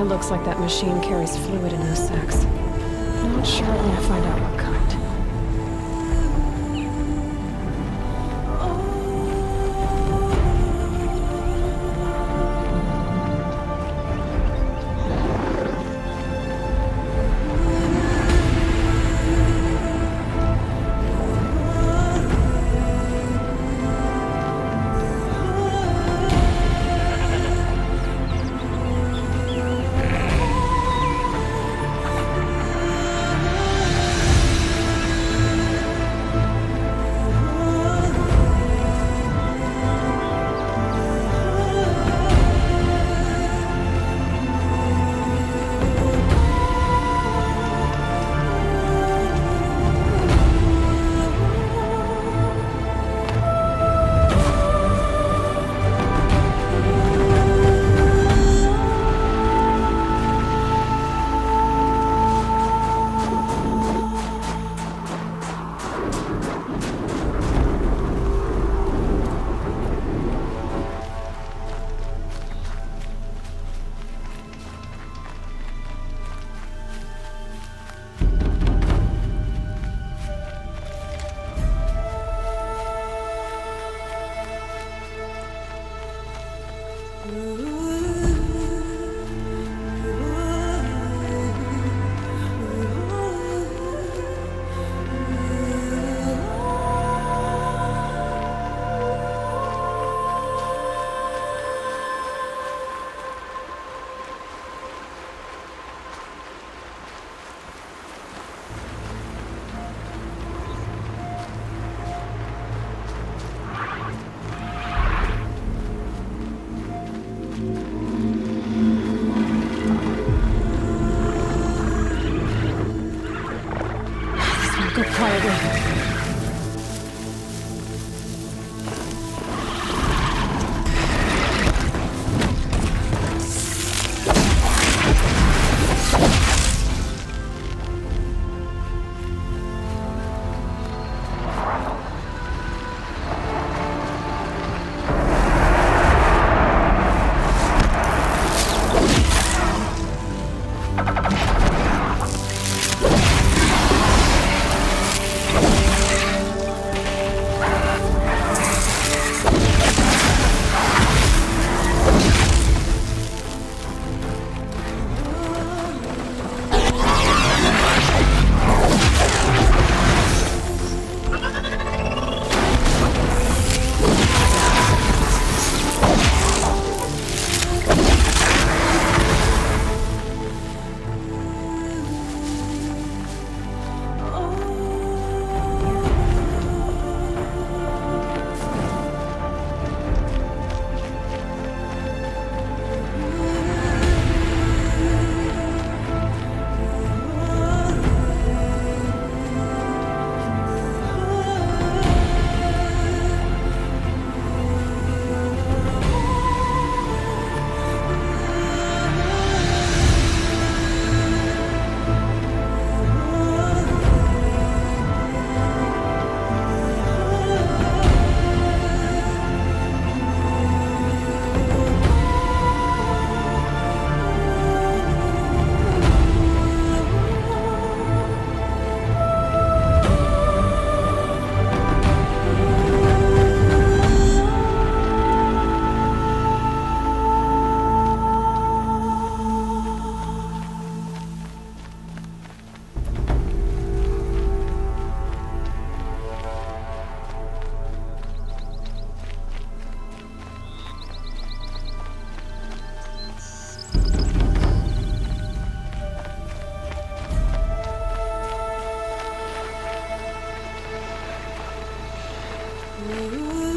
It looks like that machine carries fluid in those sacks. Not sure I'm gonna find out what kind. Ooh.